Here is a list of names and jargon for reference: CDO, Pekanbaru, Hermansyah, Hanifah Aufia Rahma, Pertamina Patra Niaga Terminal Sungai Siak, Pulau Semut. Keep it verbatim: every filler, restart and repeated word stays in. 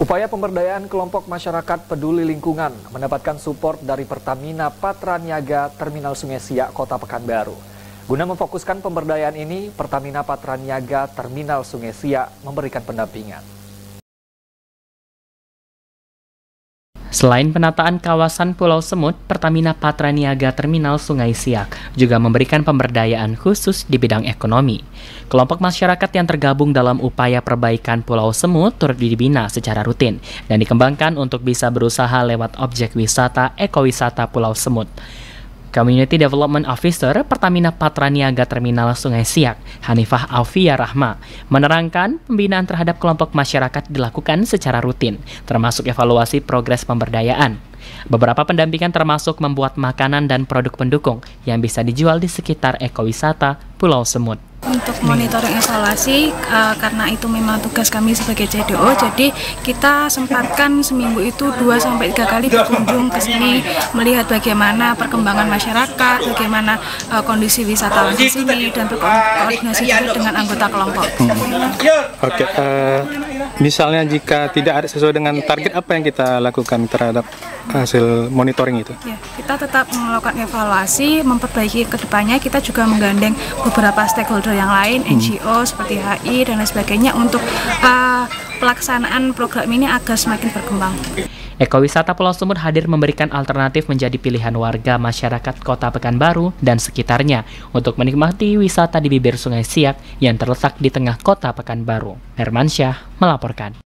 Upaya pemberdayaan kelompok masyarakat peduli lingkungan mendapatkan support dari Pertamina Patra Niaga Terminal Sungai Siak, Kota Pekanbaru. Guna memfokuskan pemberdayaan ini, Pertamina Patra Niaga Terminal Sungai Siak memberikan pendampingan. Selain penataan kawasan Pulau Semut, Pertamina Patra Niaga Terminal Sungai Siak juga memberikan pemberdayaan khusus di bidang ekonomi. Kelompok masyarakat yang tergabung dalam upaya perbaikan Pulau Semut turut dibina secara rutin dan dikembangkan untuk bisa berusaha lewat objek wisata ekowisata Pulau Semut. Community Development Officer Pertamina Patra Niaga Terminal Sungai Siak, Hanifah Aufia Rahma, menerangkan pembinaan terhadap kelompok masyarakat dilakukan secara rutin, termasuk evaluasi progres pemberdayaan. Beberapa pendampingan termasuk membuat makanan dan produk pendukung yang bisa dijual di sekitar ekowisata Pulau Semut. Untuk monitoring instalasi, uh, karena itu memang tugas kami sebagai C D O, jadi kita sempatkan seminggu itu dua sampai tiga kali berkunjung ke sini, melihat bagaimana perkembangan masyarakat, bagaimana uh, kondisi wisatawan di sini, dan berkoordinasi juga dengan anggota kelompok. Hmm. Oke, okay, uh, misalnya jika tidak ada sesuai dengan target, apa yang kita lakukan terhadap hasil monitoring itu? Ya, kita tetap melakukan evaluasi, memperbaiki kedepannya. Kita juga menggandeng beberapa stakeholder yang lain, N G O seperti H I dan lain sebagainya untuk uh, pelaksanaan program ini agar semakin berkembang. Ekowisata Pulau Semut hadir memberikan alternatif menjadi pilihan warga masyarakat Kota Pekanbaru dan sekitarnya untuk menikmati wisata di bibir Sungai Siak yang terletak di tengah Kota Pekanbaru. Hermansyah melaporkan.